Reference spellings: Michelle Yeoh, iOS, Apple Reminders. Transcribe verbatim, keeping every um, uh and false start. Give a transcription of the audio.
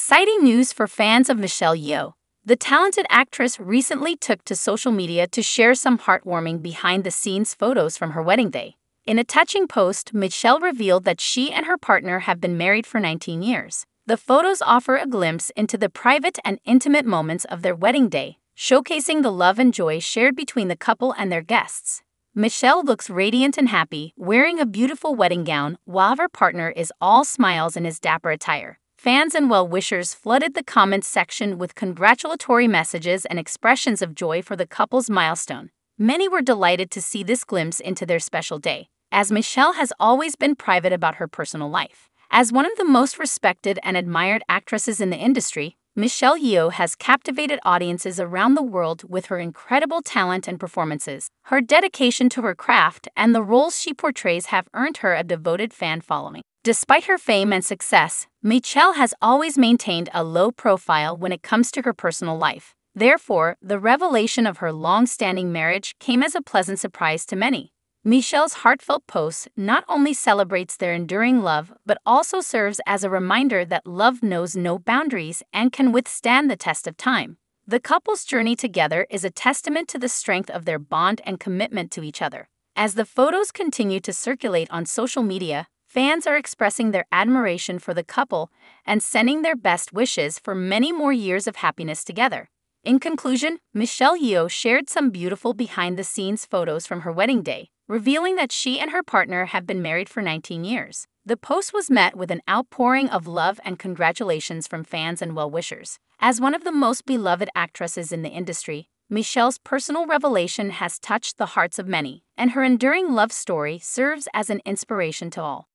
exciting news for fans of Michelle Yeoh. The talented actress recently took to social media to share some heartwarming behind-the-scenes photos from her wedding day. In a touching post, Michelle revealed that she and her partner have been married for nineteen years. The photos offer a glimpse into the private and intimate moments of their wedding day, showcasing the love and joy shared between the couple and their guests. Michelle looks radiant and happy, wearing a beautiful wedding gown, while her partner is all smiles in his dapper attire. Fans and well-wishers flooded the comments section with congratulatory messages and expressions of joy for the couple's milestone. Many were delighted to see this glimpse into their special day, as Michelle has always been private about her personal life. As one of the most respected and admired actresses in the industry, Michelle Yeoh has captivated audiences around the world with her incredible talent and performances. Her dedication to her craft and the roles she portrays have earned her a devoted fan following. Despite her fame and success, Michelle has always maintained a low profile when it comes to her personal life. Therefore, the revelation of her long-standing marriage came as a pleasant surprise to many. Michelle's heartfelt post not only celebrates their enduring love but also serves as a reminder that love knows no boundaries and can withstand the test of time. The couple's journey together is a testament to the strength of their bond and commitment to each other. As the photos continue to circulate on social media, fans are expressing their admiration for the couple and sending their best wishes for many more years of happiness together. In conclusion, Michelle Yeoh shared some beautiful behind-the-scenes photos from her wedding day, revealing that she and her partner have been married for nineteen years. The post was met with an outpouring of love and congratulations from fans and well-wishers. As one of the most beloved actresses in the industry, Michelle's personal revelation has touched the hearts of many, and her enduring love story serves as an inspiration to all.